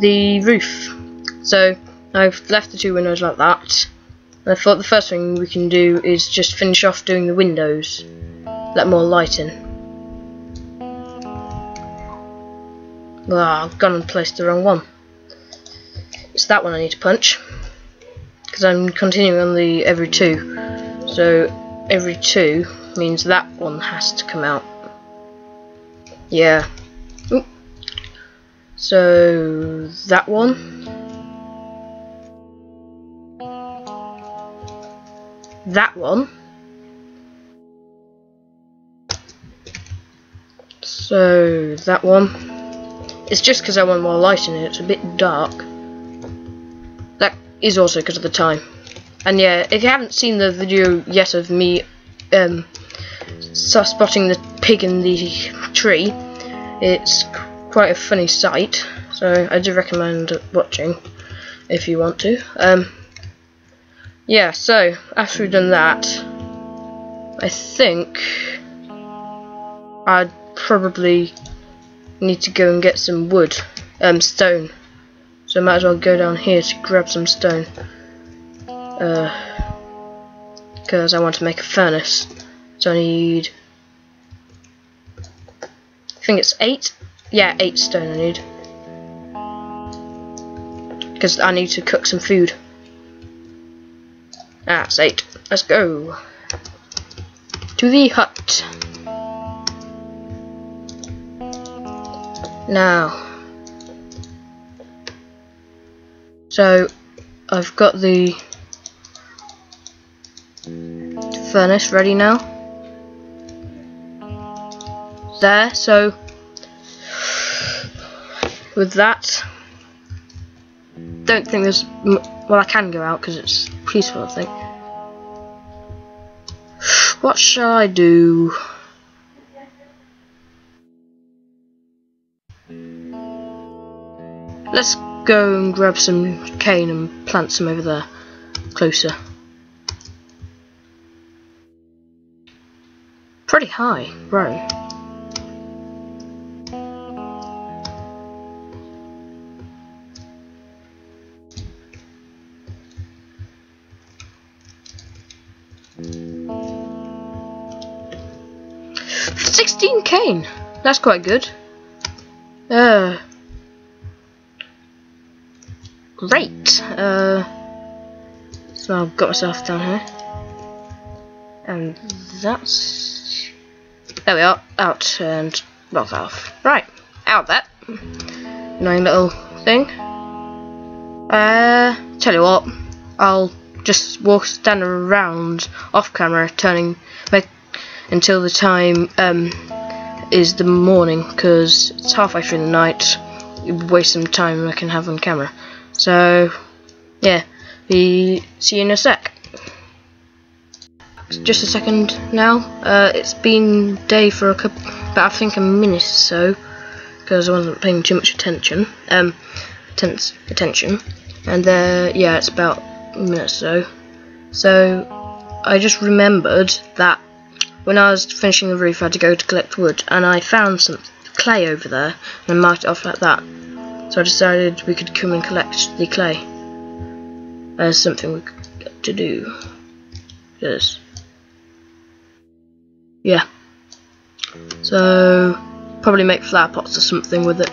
the roof. So I've left the two windows like that. And I thought the first thing we can do is just finish off doing the windows, let more light in. Well, I've gone and placed the wrong one. It's that one I need to punch, because I'm continuing on the every two. So every two means that one has to come out. Yeah. Ooh. So that one, that one. So that one. It's just because I want more light in it. It's a bit dark. That is also because of the time. And yeah, if you haven't seen the video yet of me spotting the pig in the tree, it's quite a funny sight, so I do recommend watching if you want to. Yeah, so after we've done that, I think I'd probably need to go and get some wood, stone. So I might as well go down here to grab some stone, because I want to make a furnace. So I need, I think it's 8. Yeah, 8 stone I need, because I need to cook some food. Ah, it's 8. Let's go to the hut. Now, so I've got the furnace ready now. There, so with that, don't think there's, well, I can go out because it's peaceful, I think. What shall I do? Let's go and grab some cane and plant some over there, closer. Pretty high, right? cane. That's quite good. Great. So I've got myself down here. And that's, there we are. Out and knock off. Right. Out that. Annoying little thing. Tell you what, I'll just stand around off camera until the time is the morning, because it's halfway through the night. You waste some time I can have on camera. So yeah, see you in a sec. Just a second now. It's been day for about I think a minute or so, because I wasn't paying too much attention. Attention. And yeah, it's about a minute or so. So I just remembered that when I was finishing the roof, I had to go to collect wood, and I found some clay over there, and I marked it off like that. So I decided we could come and collect the clay. There's something we got to do. Yes. Yeah. So probably make flower pots or something with it.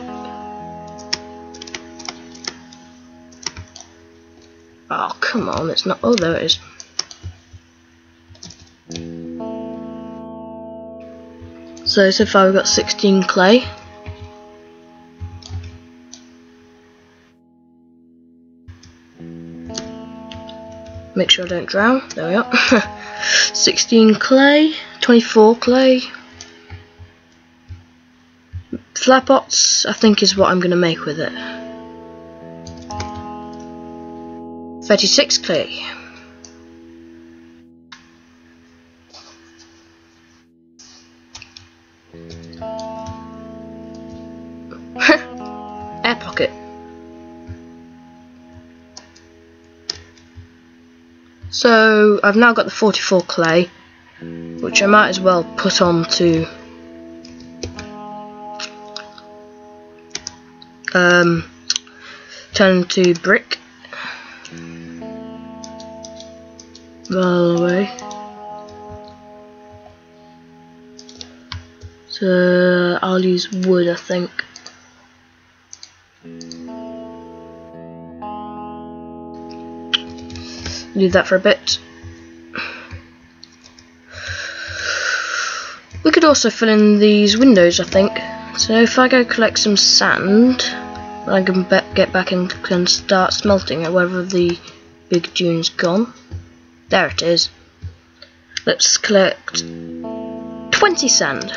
Oh come on! It's not. Oh, there it is. So far we've got 16 clay. Make sure I don't drown. There we are. 16 clay, 24 clay. Flower pots, I think, is what I'm going to make with it. 36 clay. 44 clay, which I might as well put on to turn to brick. By the way, so I'll use wood, I think. Leave that for a bit. We could also fill in these windows, I think. So if I go collect some sand, I can get back and can start smelting it wherever the big dune's gone. There it is. Let's collect 20 sand.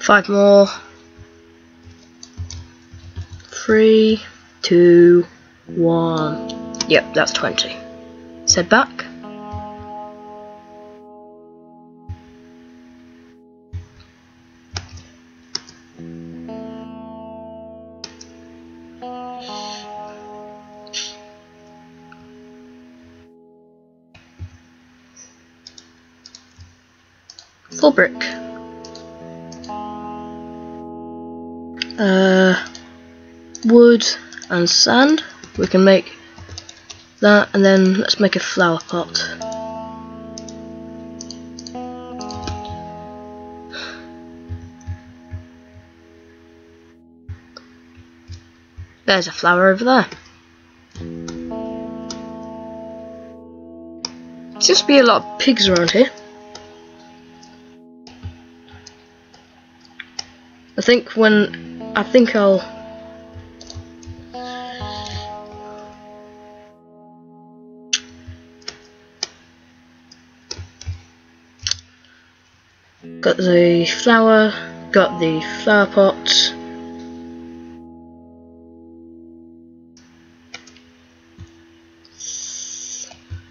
Five more. 3, 2, 1. Yep, that's 20. Set back. Full brick. Wood and sand. We can make that, and then let's make a flower pot. There's a flower over there. Seems to be a lot of pigs around here. Got the flower, got the flower pot.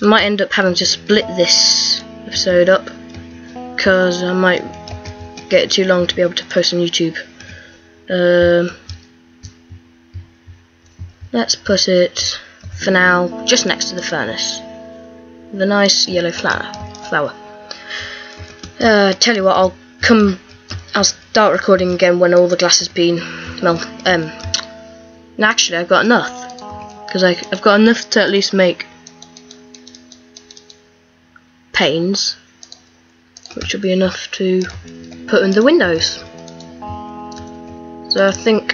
I might end up having to split this episode up because I might get it too long to be able to post on YouTube. Let's put it for now just next to the furnace. The nice yellow flower. Tell you what, I'll start recording again when all the glass has been melted. Actually, I've got enough, because I've got enough to at least make panes, which will be enough to put in the windows. So I think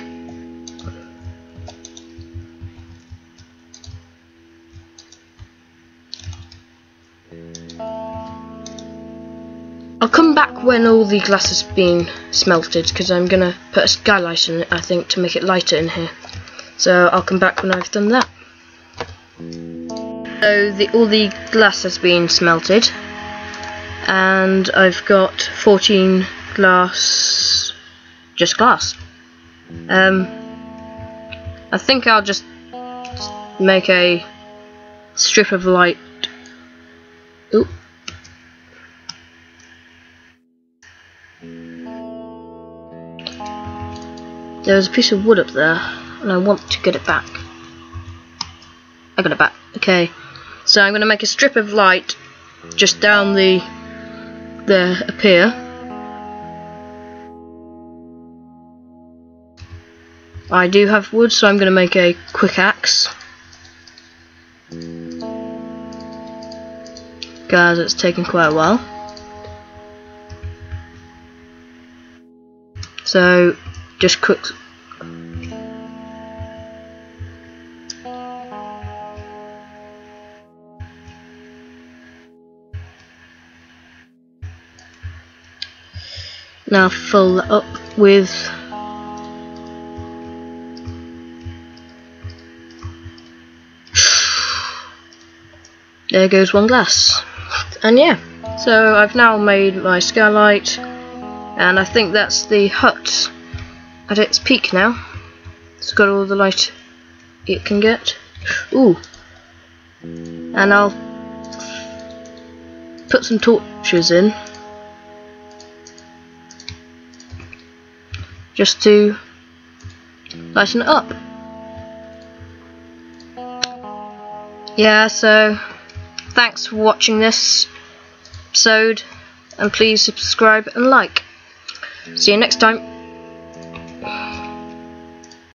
I'll come back when all the glass has been smelted, because I'm going to put a skylight in it, I think, to make it lighter in here. So I'll come back when I've done that. So all the glass has been smelted, and I've got 14 glass, just glass. I think I'll just make a strip of light. Ooh. There's a piece of wood up there, and I want to get it back. I got it back. Okay, so I'm going to make a strip of light just down the up here. I do have wood, so I'm going to make a quick axe. Guys, it's taken quite a while. So just quick. Now fill that up with there goes one glass. And yeah, so I've now made my skylight. and I think that's the hut at its peak now. It's got all the light it can get. Ooh, and I'll put some torches in just to lighten it up. Yeah, so thanks for watching this episode, and please subscribe and like. See you next time.